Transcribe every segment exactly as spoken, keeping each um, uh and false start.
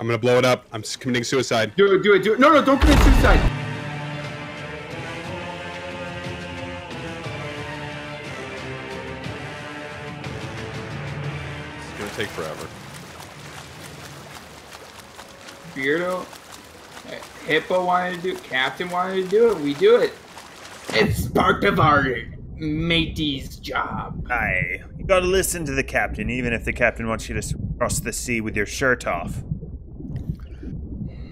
I'm gonna blow it up. I'm committing suicide. Do it, do it, do it. No, no, don't commit suicide. It's gonna take forever. Beardo, Hippo wanted to do it. Captain wanted to do it. We do it. It's part of our mate's job. Aye. You gotta listen to the captain, even if the captain wants you to cross the sea with your shirt off.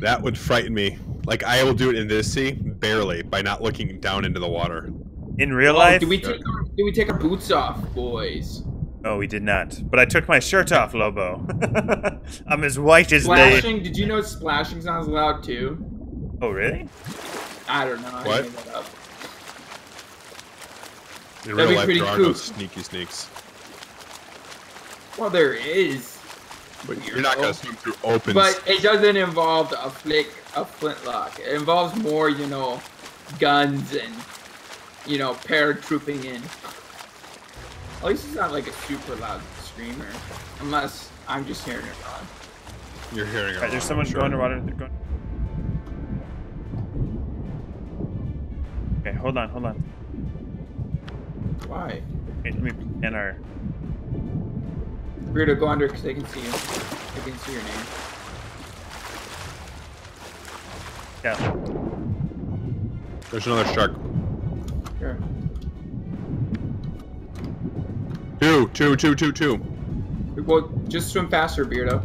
That would frighten me. Like, I will do it in this sea, barely, by not looking down into the water. In real oh, life? Did we, take our, did we take our boots off, boys? Oh, we did not. But I took my shirt off, Lobo. I'm as white as they. Splashing? Did you know splashing sounds loud, too? Oh, really? I don't know. What? I made that up. In real life, there are no sneaky sneaks. Well, there is. But you're not going to swim through open. But it doesn't involve a flick, a flintlock. It involves more, you know, guns and, you know, paratrooping in. At least it's not like a super loud screamer, unless I'm just hearing it wrong. You're hearing it wrong. Right, there's someone sure. going to water. They're going. Okay, hold on, hold on. Why? Okay, let me in our. Weirdo, go under because they can see you. They can see your name. Yeah. There's another shark. Sure. Two, two, two, two, two. Well, just swim faster, Beardo.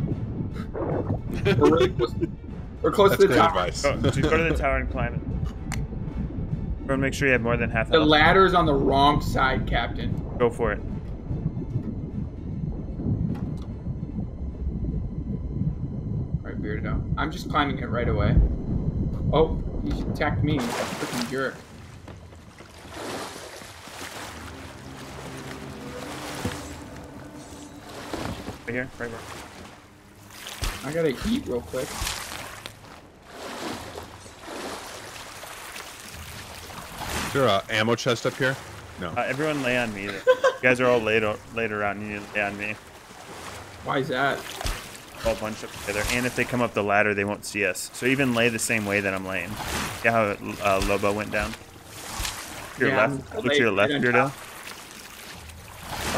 We're really close. We're close That's to the tower. Advice. Go, just go to the tower and climb it. Everyone, make sure you have more than half. The ladder's on the wrong side, Captain. Go for it. Beardo. I'm just climbing it right away. Oh, he attacked me. Freaking jerk. Right here, right here. I gotta eat real quick. Is there an ammo chest up here? No. Uh, everyone lay on me. You guys are all laid, laid around. You need to lay on me. Why is that? All bunch up together, and if they come up the ladder, they won't see us. So even lay the same way that I'm laying. See how uh, Lobo went down? To your yeah, left. Look to your left, Beardo.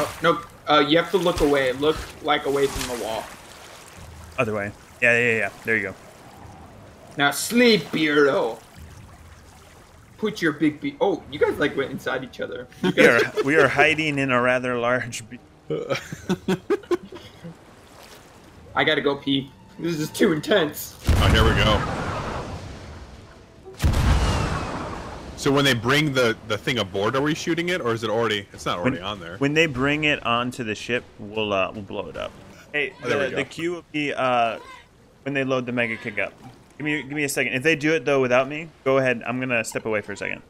Oh, nope. Uh, you have to look away. Look, like, away from the wall. Other way. Yeah, yeah, yeah. There you go. Now sleep, Beardo. Put your big be- Oh, you guys, like, went inside each other. We are, we are hiding in a rather large... Be I gotta go pee. This is too intense. Oh, here we go. So when they bring the, the thing aboard, are we shooting it, or is it already... It's not already when, on there. When they bring it onto the ship, we'll uh, we'll blow it up. Hey, oh, the, the queue will be uh, when they load the mega kick up. Give me, give me a second. If they do it, though, without me, go ahead. I'm going to step away for a second.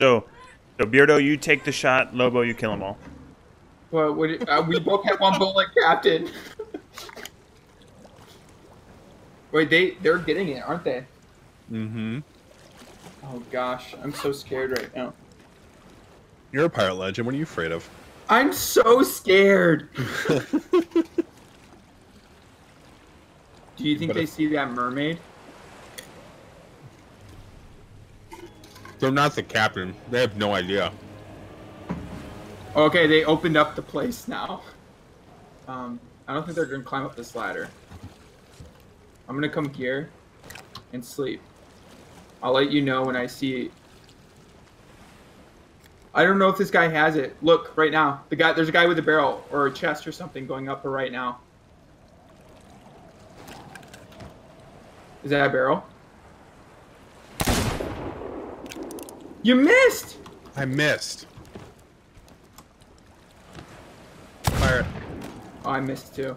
So, so, Beardo, you take the shot. Lobo, you kill them all. Well, we, uh, we both had one bullet, Captain. Wait, they, they're getting it, aren't they? Mm-hmm. Oh, gosh. I'm so scared right now. You're a pirate legend. What are you afraid of? I'm so scared. Do you think but they see that mermaid? They're not the captain. They have no idea. Okay, they opened up the place now. Um, I don't think they're going to climb up this ladder. I'm going to come here and sleep. I'll let you know when I see... I don't know if this guy has it. Look, right now. The guy, there's a guy with a barrel or a chest or something going up right now. Is that a barrel? You missed! I missed. Fire it. Oh, I missed too.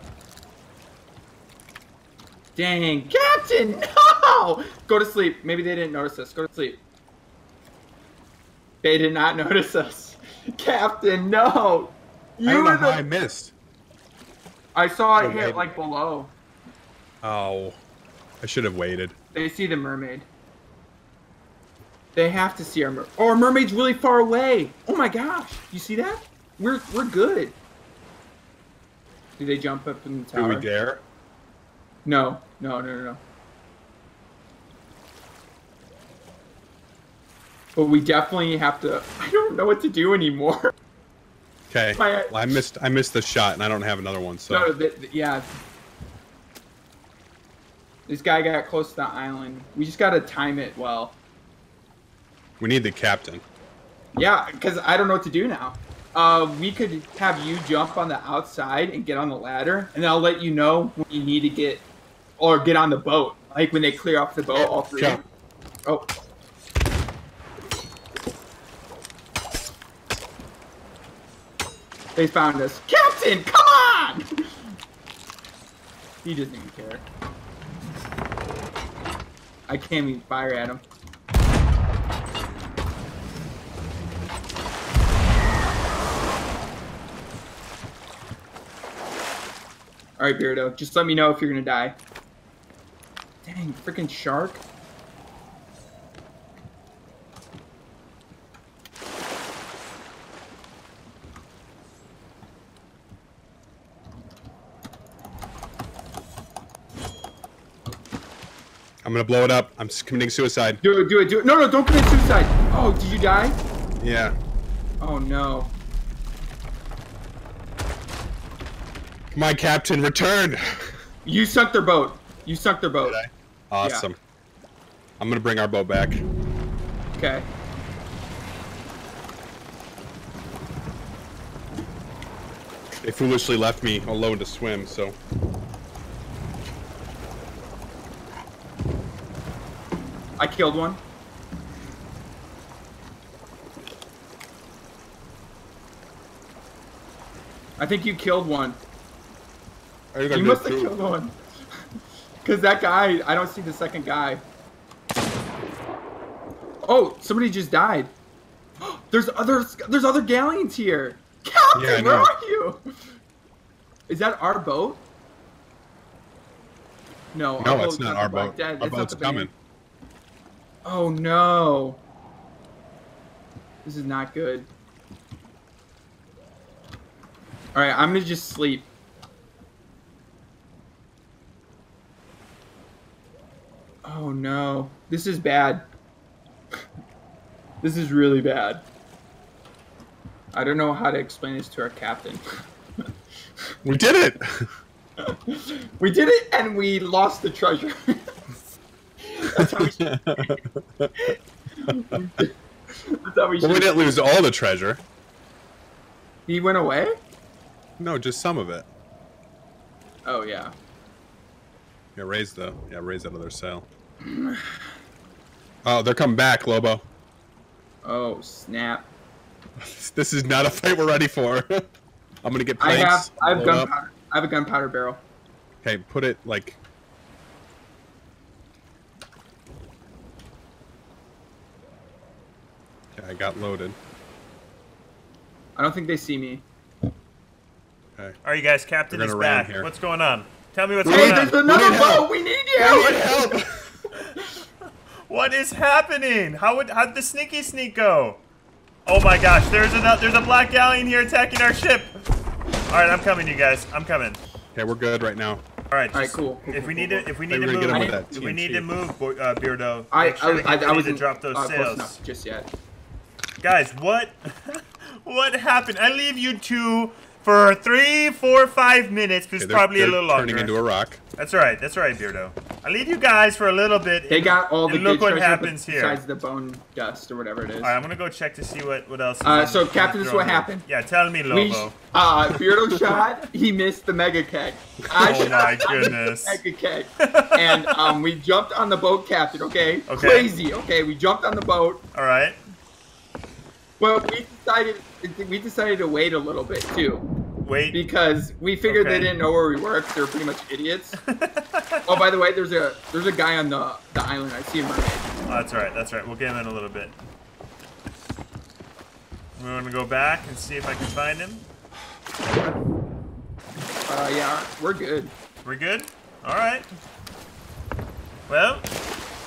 Dang, Captain, no! Go to sleep. Maybe they didn't notice us. Go to sleep. They did not notice us. Captain, no! You I don't know the... how I missed. I saw it hit, like, below. Oh. I should have waited. They see the mermaid. They have to see our mermaid. Oh, our mermaid's really far away. Oh, my gosh. You see that? We're, we're good. Do they jump up in the tower? Do we dare? No, no, no, no, no. But we definitely have to. I don't know what to do anymore. Okay. My, well, I missed. I missed the shot, and I don't have another one. So. No, the, the, yeah. This guy got close to the island. We just gotta time it well. We need the captain. Yeah, because I don't know what to do now. Uh, we could have you jump on the outside and get on the ladder, and I'll let you know when you need to get or get on the boat. Like when they clear off the boat, all three. Jump. Oh. They found us. Captain, come on! He doesn't even care. I can't even fire at him. Alright, Beardo, just let me know if you're gonna die. Dang, freaking shark. I'm gonna blow it up. I'm committing suicide. Do it, do it, do it. No, no, don't commit suicide. Oh, did you die? Yeah. Oh, no. My captain returned. You sunk their boat. You sunk their boat. Did I? Awesome. Yeah. I'm gonna bring our boat back. Okay. They foolishly left me alone to swim, so. I killed one. I think you killed one. Are you, you must have killed one. Because that guy, I don't see the second guy. Oh, somebody just died. There's other, there's other galleons here. Captain, yeah, where are you? Is that our boat? No, no, our it's not our boat. Dead. Our it's boat's not coming. Baby. Oh no. This is not good. Alright, I'm gonna just sleep. Oh no. This is bad. This is really bad. I don't know how to explain this to our captain. We did it! We did it and we lost the treasure. That's how we should. That's how we should. Well, we didn't lose all the treasure. He went away? No, just some of it. Oh yeah. Yeah, raise the yeah, raise that other sail. Oh, they're coming back, Lobo. Oh snap! This is not a fight we're ready for. I'm gonna get planks. I have I have gunpowder. I have a gunpowder barrel. Okay, put it like. I got loaded. I don't think they see me. Okay. All right, you guys, captain is back. Here. What's going on? Tell me what's we going need, on. There's another we boat. We need you. We need help. What is happening? How would how'd the sneaky sneak go? Oh my gosh, there's a there's a black galleon here attacking our ship. All right, I'm coming, you guys. I'm coming. Okay, we're good right now. All right, just, all right, cool. cool if we need to, if we need to move, if we need to move, uh, Beardo. I sure I, I, I wasn't drop those uh, sails just yet. Guys, what what happened? I leave you two for three, four, five minutes, which is okay, probably a little longer. Turning into a rock. That's right. That's right, Beardo. I leave you guys for a little bit. They and, got all the. And look what happens here. Besides the bone dust or whatever it is. All right, I'm gonna go check to see what what else. Is uh, so Captain, this is what happened. Yeah, tell me, Lobo. We, uh, Beardo shot. He missed the mega keg. I oh my goodness. Mega keg. And um, we jumped on the boat, Captain. Okay. Okay. Crazy. Okay, we jumped on the boat. All right. Well, we decided we decided to wait a little bit too. Wait. Because we figured okay. They didn't know where we were because they were pretty much idiots. Oh, by the way, there's a there's a guy on the the island. I see a mermaid. Oh, that's right. That's right. We'll get him in a little bit. We're gonna go back and see if I can find him. Uh, yeah, we're good. We're good. All right. Well.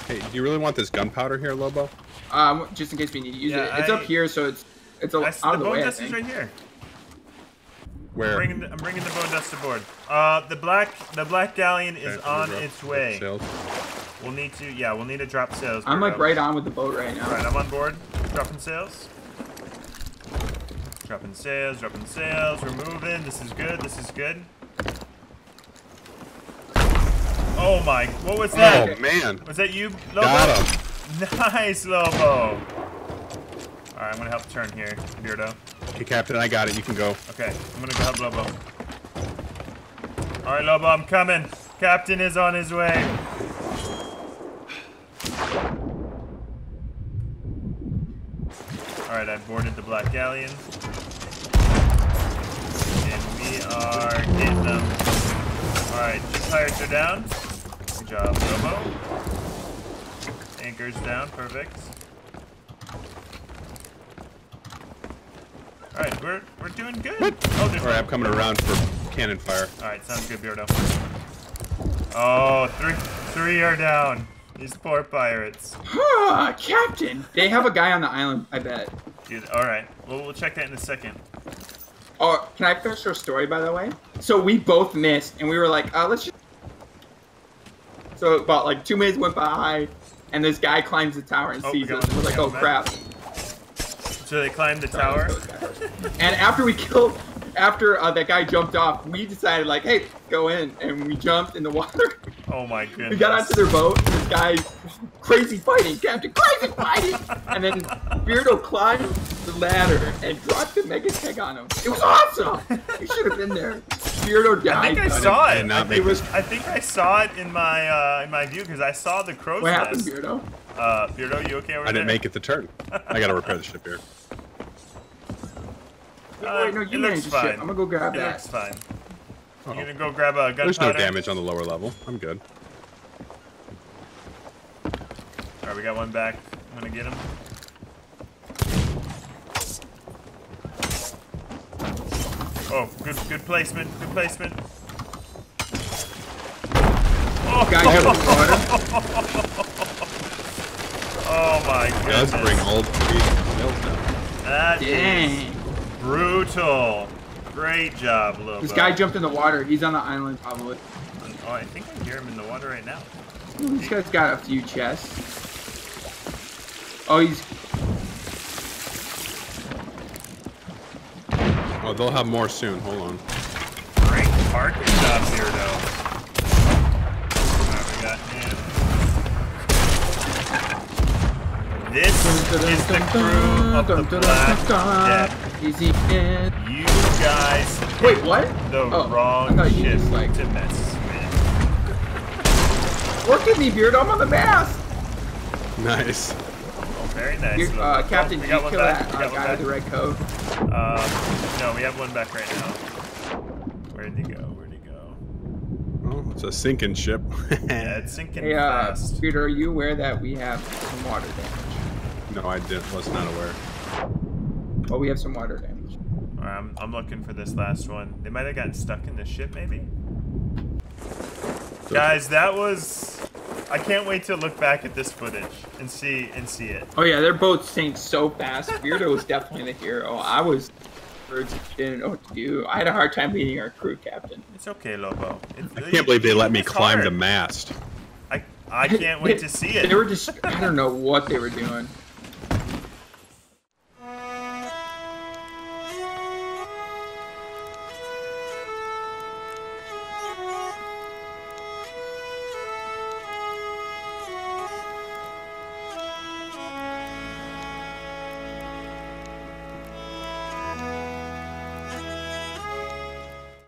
Hey, do you really want this gunpowder here, Lobo? Um, just in case we need to use yeah, it. It's I, up here, so it's it's a, I, out the of the way. The bone dust is right here. Where? I'm bringing the, I'm bringing the bone dust aboard. Uh, the black the black galleon is okay, on its way. Sails. We'll need to, yeah, we'll need to drop sails. I'm like right on with the boat right now. All right, I'm on board. Dropping sails. Dropping sails, dropping sails. We're moving. This is good. This is good. Oh my! What was that? Oh man! Was that you, Lobo? Got him. Nice, Lobo. All right, I'm gonna help turn here, Beardo. Okay, Captain, I got it. You can go. Okay, I'm gonna go help Lobo. All right, Lobo, I'm coming. Captain is on his way. All right, I boarded the black galleon, and we are getting them. All right, tires are down. Good job, Lobo. Anchors down, perfect. All right, we're we're doing good. What? Oh, all right, I'm coming around for cannon fire. All right, sounds good, Beardo. Oh, three three are down. These poor pirates. Huh, Captain. They have a guy on the island, I bet. Dude, all right. Well, we'll check that in a second. Oh, can I finish your story, by the way? So we both missed, and we were like, uh, let's just... So about, like, two minutes went by, and this guy climbs the tower and oh, sees us. We're like, oh, crap. So they climbed the tower? And after we killed... After uh, that guy jumped off, we decided, like, hey, go in. And we jumped in the water. Oh, my goodness. We got onto their boat. And this guy, crazy fighting, Captain, crazy fighting. And then Beardo climbed the ladder and dropped the megakeg on him. It was awesome. You should have been there. Beardo died. I think I saw it. I think, it was, I think I saw it in my uh, in my view because I saw the crow's nest. What happened, Beardo? Uh, Beardo, you okay over there? I didn't make it the turn. I got to repair the ship here. Uh, Wait, no, you manage the ship. I'm gonna go grab it that. Looks fine. Oh. You're gonna go grab a gunpowder? There's no damage on the lower level. I'm good. Alright, we got one back. I'm gonna get him. Oh, good good placement. Good placement. Oh, guy hit with water. Oh my goodness. Does bring all three kills down. That Dang. Is... Brutal. Great job, Lobo. This guy jumped in the water. He's on the island, probably. Oh, I think I hear him in the water right now. This guy's got a few chests. Oh, he's... Oh, they'll have more soon. Hold on. Great parking job, Beardo. Alright, we got him. This is the crew of the Black Death. Easy in. You guys Wait, what? The oh, wrong ship like... to mess with. Work with me, Beardo. I'm on the mast. Nice. Oh, very nice. Uh, Captain, oh, you kill that uh, guy with the red coat. Um, no, we have one back right now. Where'd he go? Where'd he go? Oh, it's a sinking ship. Yeah, it's sinking hey, uh, fast. Beardo, are you aware that we have some water damage? No, I did, was not aware. Well, we have some water damage. Alright, I'm, I'm looking for this last one. They might have gotten stuck in this ship, maybe? So, guys, that was... I can't wait to look back at this footage and see and see it. Oh yeah, their boat sank so fast. Beardo was definitely the hero. I was... didn't know what to do. I had a hard time leading our crew, Captain. It's okay, Lobo. It, I can't you, believe they let me climb hard. the mast. I, I can't wait to see it. They were just... I don't know what they were doing.